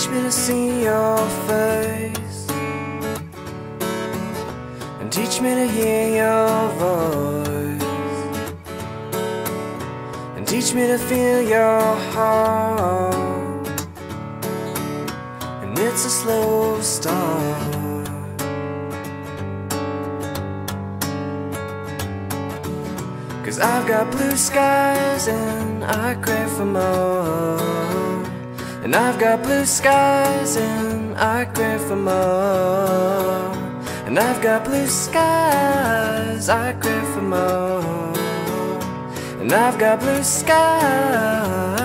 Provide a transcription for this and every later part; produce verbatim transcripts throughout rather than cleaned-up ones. teach me to see your face, and teach me to hear your voice, and teach me to feel your heart amidst a slow start. Cause I've got blue skies and I crave for more. And I've got blue skies and I crave for more. And I've got blue skies, I crave for more. And I've got blue skies.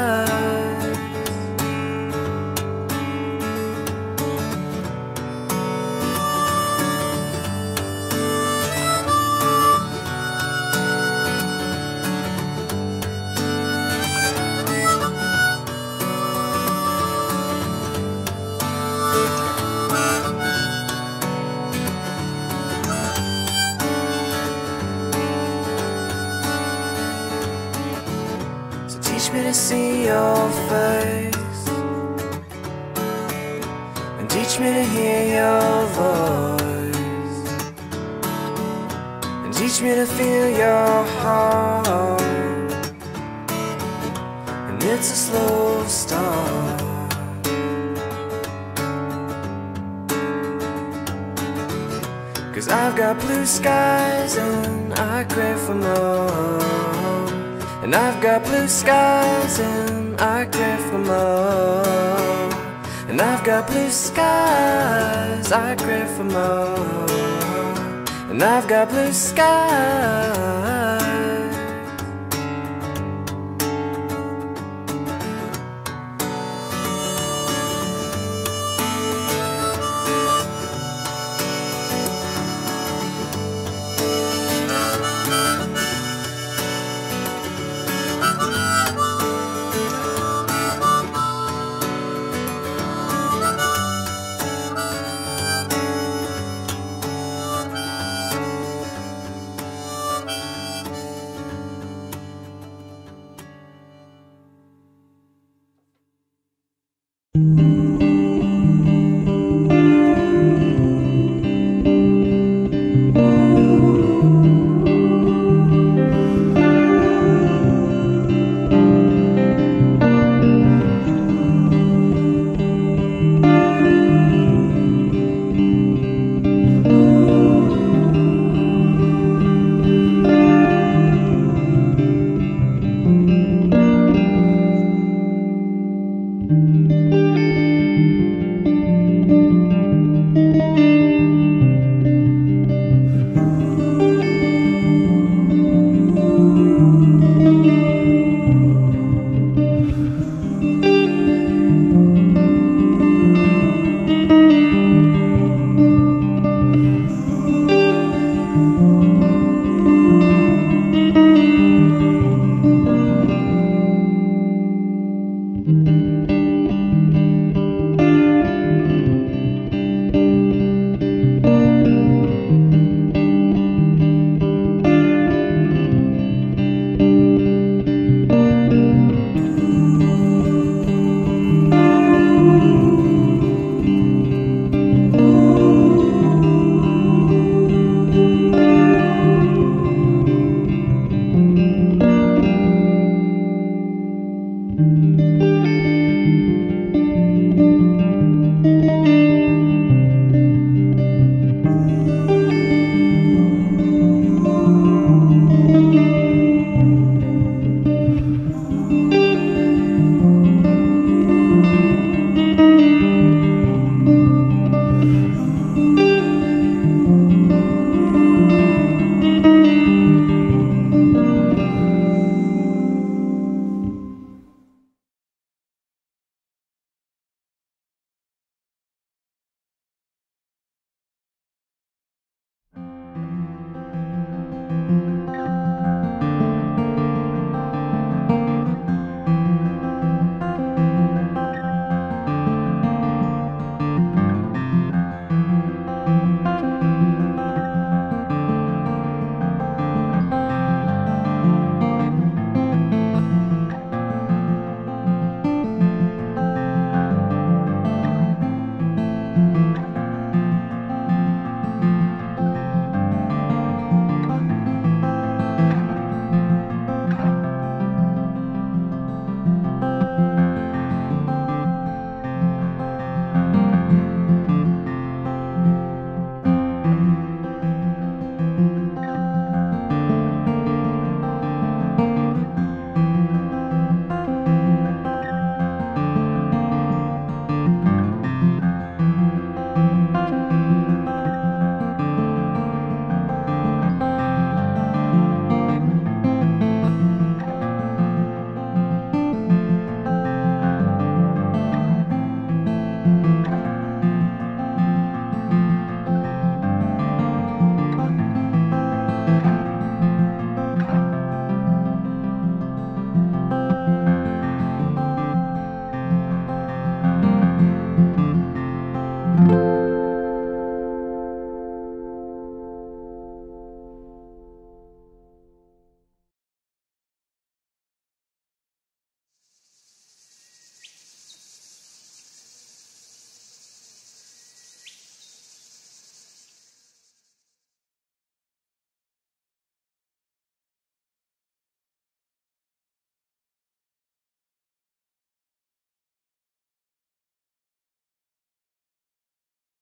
Teach me to see your face, and teach me to hear your voice, and teach me to feel your heart, and it's a slow start. Cause I've got blue skies and I crave for more. And I've got blue skies and I crave for more. And I've got blue skies, I crave for more. And I've got blue skies.